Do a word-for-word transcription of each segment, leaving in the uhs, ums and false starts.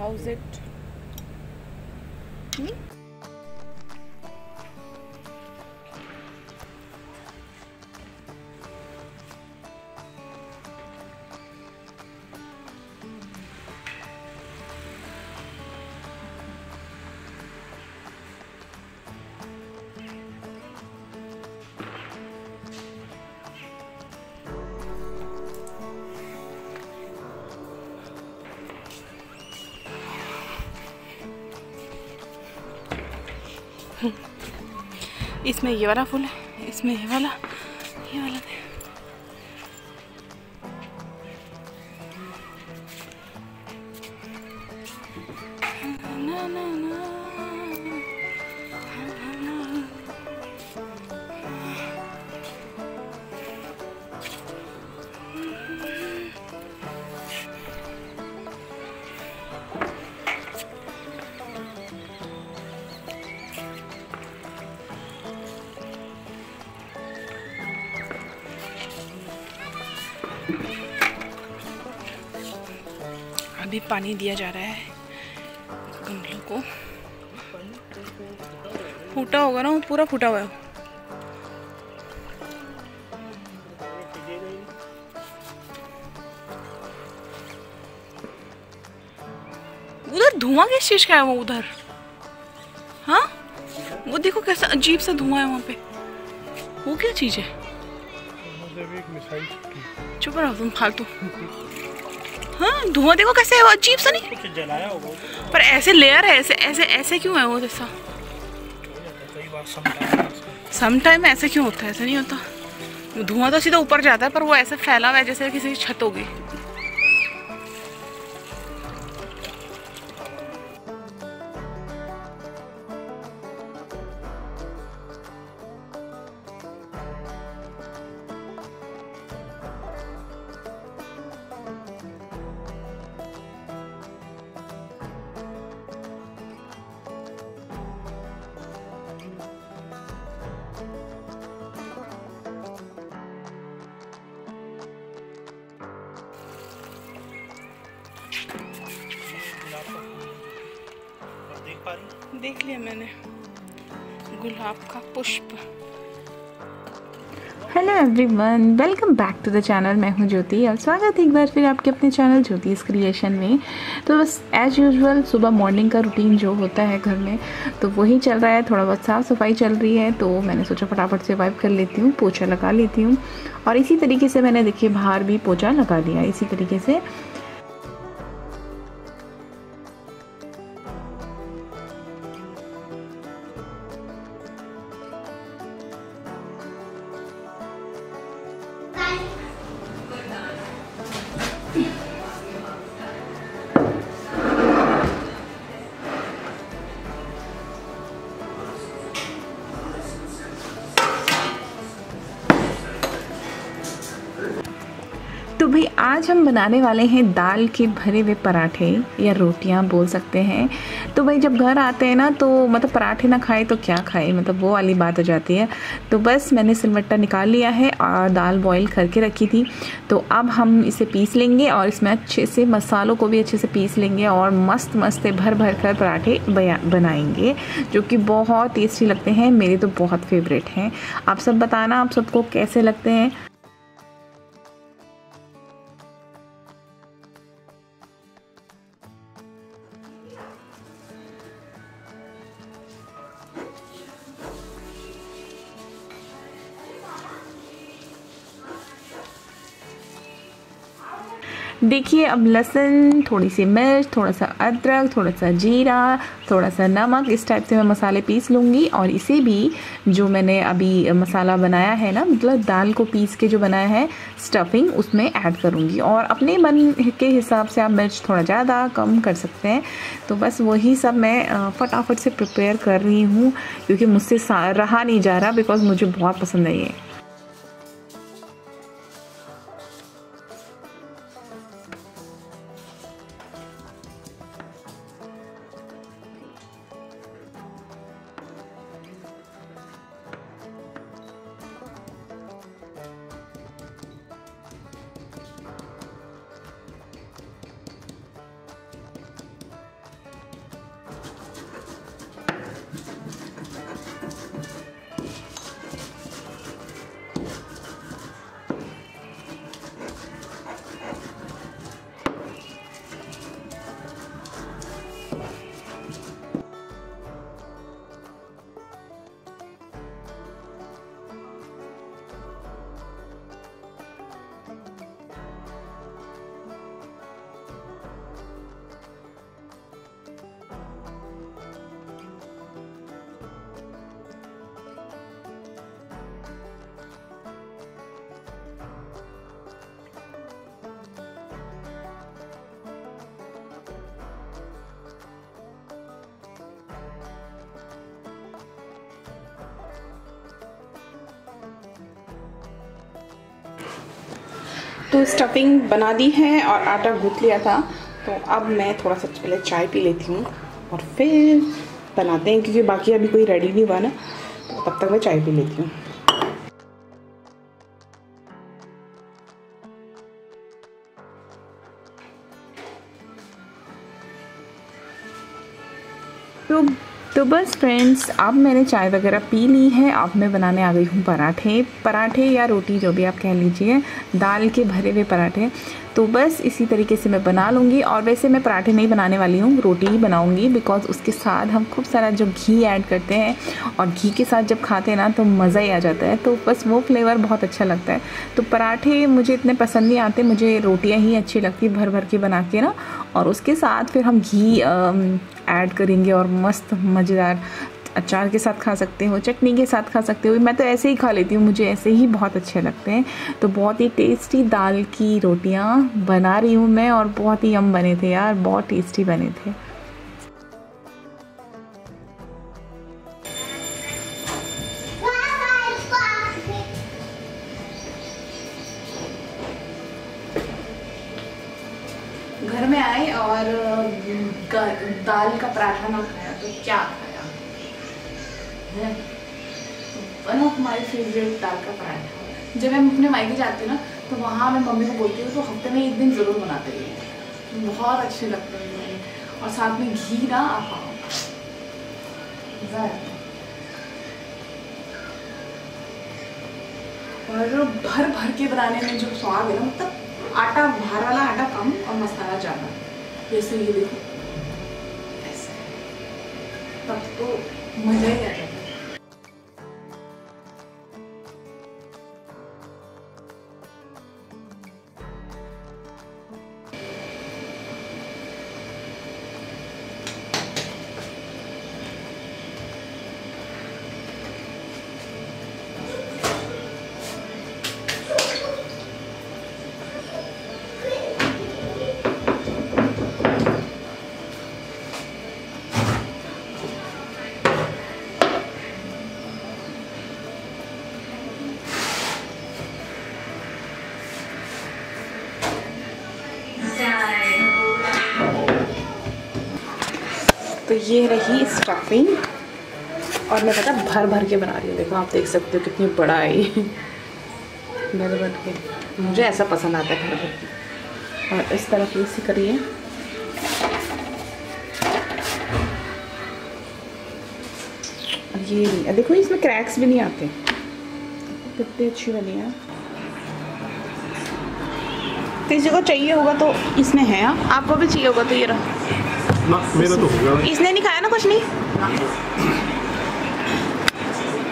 how's it? Hmm? इसमें ये वाला फूल है, इसमें ये वाला, ये वाला है। ना ना ना अभी पानी दिया जा रहा है गमलों को। फूटा होगा ना, पूरा फूटा हुआ है। उधर धुआं किस चीज का है वो उधर? हाँ वो देखो कैसा अजीब सा धुआं है वहाँ पे। वो क्या चीज है? चुप रहो तुम फालतू। हाँ धुआं देखो कैसे है, अजीब सा। नहीं कुछ जलाया होगा, पर ऐसे लेयर है, ऐसे ऐसे ऐसे क्यों है वो? जैसा समटाइम ऐसे क्यों होता है? ऐसा नहीं होता। धुआं तो सीधा ऊपर जाता है, पर वो ऐसे फैला हुआ है जैसे किसी की छत होगी। देख लिया मैंने गुलाब का पुष्प। Hello everyone, welcome back to the channel. मैं हूं ज्योति और स्वागत है एक बार फिर आपके अपने चैनल ज्योति क्रिएशन में। तो बस एज यूजुअल सुबह मॉर्निंग का रूटीन जो होता है घर में, तो वही चल रहा है। थोड़ा बहुत साफ़ सफाई चल रही है, तो मैंने सोचा फटाफट से वाइप कर लेती हूँ, पोछा लगा लेती हूँ। और इसी तरीके से मैंने देखिए बाहर भी पोछा लगा दिया इसी तरीके से। तो भाई आज हम बनाने वाले हैं दाल के भरे हुए पराठे या रोटियां बोल सकते हैं। तो भाई जब घर आते हैं ना, तो मतलब पराठे ना खाए तो क्या खाए, मतलब वो वाली बात हो जाती है। तो बस मैंने सिलवट्टा निकाल लिया है और दाल बॉईल करके रखी थी, तो अब हम इसे पीस लेंगे और इसमें अच्छे से मसालों को भी अच्छे से पीस लेंगे और मस्त मस्त भर भर कर पराठे बनाएंगे, जो कि बहुत टेस्टी लगते हैं। मेरे तो बहुत फेवरेट हैं। आप सब बताना आप सबको कैसे लगते हैं। देखिए अब लहसुन, थोड़ी सी मिर्च, थोड़ा सा अदरक, थोड़ा सा जीरा, थोड़ा सा नमक, इस टाइप से मैं मसाले पीस लूँगी। और इसे भी जो मैंने अभी मसाला बनाया है ना, मतलब दाल को पीस के जो बनाया है स्टफिंग, उसमें ऐड करूँगी। और अपने मन के हिसाब से आप मिर्च थोड़ा ज़्यादा कम कर सकते हैं। तो बस वही सब मैं फटाफट से प्रिपेयर कर रही हूँ, क्योंकि मुझसे रहा नहीं जा रहा, बिकॉज़ मुझे बहुत पसंद है ये। तो स्टफिंग बना दी है और आटा गूंथ लिया था, तो अब मैं थोड़ा सा पहले चाय पी लेती हूँ और फिर बनाते हैं, क्योंकि बाकी अभी कोई रेडी नहीं हुआ ना, तो तब तक मैं चाय पी लेती हूँ। तो तो बस फ्रेंड्स, अब मैंने चाय वगैरह पी ली है। अब मैं बनाने आ गई हूँ पराठे, पराठे या रोटी जो भी आप कह लीजिए, दाल के भरे हुए पराठे। तो बस इसी तरीके से मैं बना लूँगी। और वैसे मैं पराठे नहीं बनाने वाली हूँ, रोटी ही बनाऊँगी, बिकॉज़ उसके साथ हम खूब सारा जो घी ऐड करते हैं और घी के साथ जब खाते हैं ना तो मज़ा ही आ जाता है, तो बस वो फ्लेवर बहुत अच्छा लगता है। तो पराठे मुझे इतने पसंद नहीं आते, मुझे रोटियाँ ही अच्छी लगती भर भर के बना के ना, और उसके साथ फिर हम घी ऐड करेंगे और मस्त मज़ेदार अचार के साथ खा सकते हो, चटनी के साथ खा सकते हो। मैं तो ऐसे ही खा लेती हूँ, मुझे ऐसे ही बहुत अच्छे लगते हैं। तो बहुत ही टेस्टी दाल की रोटियाँ बना रही हूँ मैं, और बहुत ही यम बने थे यार, बहुत टेस्टी बने थे। घर में आए और दाल का पराठा ना खाया तो क्या खाया है, बनो हमारी फेवरेट दाल का पराठा। जब हम अपने मायके जाते हैं ना, तो वहाँ मैं मम्मी को बोलती हूँ तो हफ्ते में एक दिन ज़रूर बनाते हैं, बहुत अच्छे लगते हैं। और साथ में घी ना आप खाओ, और भर भर के बनाने में जो स्वाद है ना, मतलब आटा बाहर वाला आटा कम और मसाला ज़्यादा, जैसे ये देखो ऐसे, तब तो मज़ा ही आ जाता है। तो ये रही स्टफिंग, और मैं पता भर भर के बना रही हूँ, देखो आप देख सकते हो कितनी बड़ा है ये, भर भर के। मुझे ऐसा पसंद आता है भर भर के। और इस तरह की इसी करिए, और ये देखो इसमें क्रैक्स भी नहीं आते, कितनी अच्छी बनी है। किसी को चाहिए होगा तो इसमें है, आपको भी चाहिए होगा तो ये रहा ना, मेरा तो होगा। इसने नहीं खाया ना कुछ नहीं,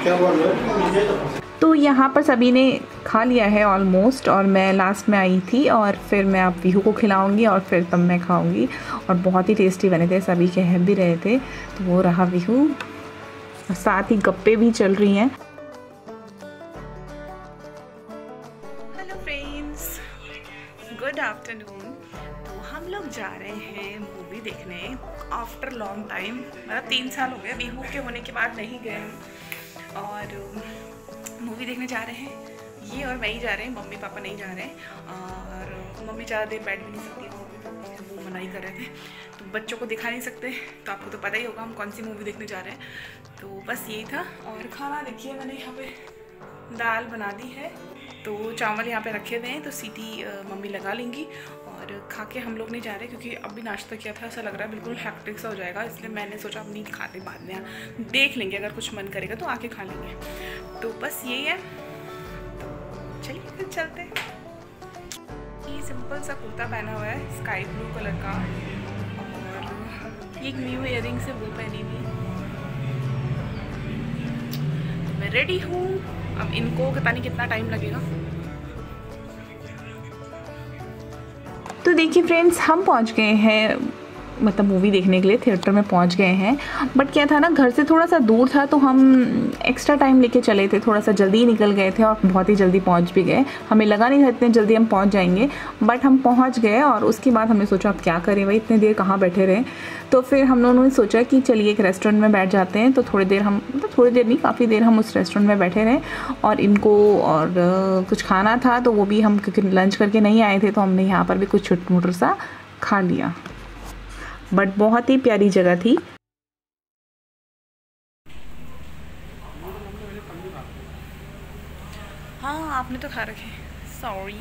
क्या बोल रहे हो? तो यहाँ पर सभी ने खा लिया है ऑलमोस्ट, और मैं लास्ट में आई थी, और फिर मैं आप विहू को खिलाऊंगी और फिर तब मैं खाऊंगी। और बहुत ही टेस्टी बने थे, सभी कह भी रहे थे। तो वो रहा विहू, और साथ ही गप्पे भी चल रही हैं। Hello friends, good afternoon. तो हम लोग जा रहे हैं मूवी देखने आफ्टर लॉन्ग टाइम, मतलब तीन साल हो गए विहू के होने के बाद नहीं गए, और मूवी देखने जा रहे हैं। ये और मैं ही जा रहे हैं, मम्मी पापा नहीं जा रहे हैं। और मम्मी ज़्यादा देर बैठ भी नहीं सकती, वो मना ही कर रहे थे, तो बच्चों को दिखा नहीं सकते। तो आपको तो पता ही होगा हम कौन सी मूवी देखने जा रहे हैं। तो बस यही था। और खाना देखिए, मैंने यहाँ पर दाल बना दी है, तो चावल यहाँ पे रखे हुए हैं, तो सीटी मम्मी लगा लेंगी। और खा के हम लोग नहीं जा रहे, क्योंकि अभी नाश्ता किया था, ऐसा लग रहा है बिल्कुल हैक्टिक सा हो जाएगा, इसलिए मैंने सोचा अब नहीं खाते, बाद में देख लेंगे, अगर कुछ मन करेगा तो आके खा लेंगे। तो बस यही है, तो चलिए फिर चलते हैं। ये सिंपल सा कुर्ता पहना हुआ है, स्काई ब्लू कलर का, और ये न्यू ईयरिंग से वो पहनी हुई। मैं रेडी हूँ, अब इनको पता नहीं कितना टाइम लगेगा। तो देखिए फ्रेंड्स, हम पहुंच गए हैं मतलब मूवी देखने के लिए थिएटर में पहुंच गए हैं। बट क्या था ना, घर से थोड़ा सा दूर था तो हम एक्स्ट्रा टाइम लेके चले थे, थोड़ा सा जल्दी ही निकल गए थे और बहुत ही जल्दी पहुंच भी गए। हमें लगा नहीं था इतने जल्दी हम पहुंच जाएंगे, बट हम पहुंच गए। और उसके बाद हमने सोचा अब क्या करें भाई, इतने देर कहाँ बैठे रहे। तो फिर हम लोगों ने सोचा कि चलिए एक रेस्टोरेंट में बैठ जाते हैं। तो थोड़ी देर हम मतलब थोड़ी देर नहीं, काफ़ी देर हम उस रेस्टोरेंट में बैठे रहे और इनको और कुछ खाना था तो वो भी हम क्योंकि लंच करके नहीं आए थे तो हमने यहाँ पर भी कुछ छुटमुटर सा खा लिया। बट बहुत ही प्यारी जगह थी। हाँ आपने तो खा रखे, सॉरी।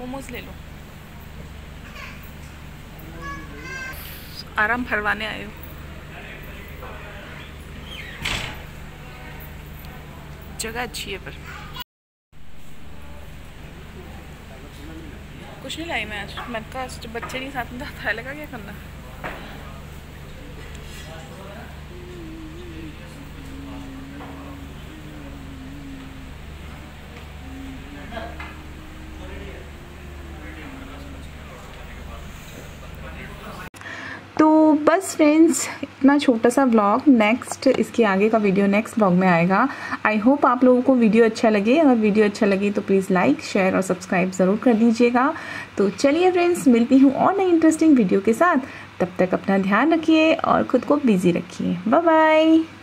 मोमोज ले लो, आराम फरवाने आए हो। जगह अच्छी है पर कुछ नहीं लाई मैं आज। मैं कहा बच्चे नहीं साथ में था, लगा क्या करना। बस फ्रेंड्स, इतना छोटा सा व्लॉग। नेक्स्ट इसके आगे का वीडियो नेक्स्ट व्लॉग में आएगा। आई होप आप लोगों को वीडियो अच्छा लगे। अगर वीडियो अच्छा लगे तो प्लीज़ लाइक, शेयर और सब्सक्राइब ज़रूर कर दीजिएगा। तो चलिए फ्रेंड्स, मिलती हूँ और नई इंटरेस्टिंग वीडियो के साथ। तब तक अपना ध्यान रखिए और ख़ुद को बिज़ी रखिए। Bye bye.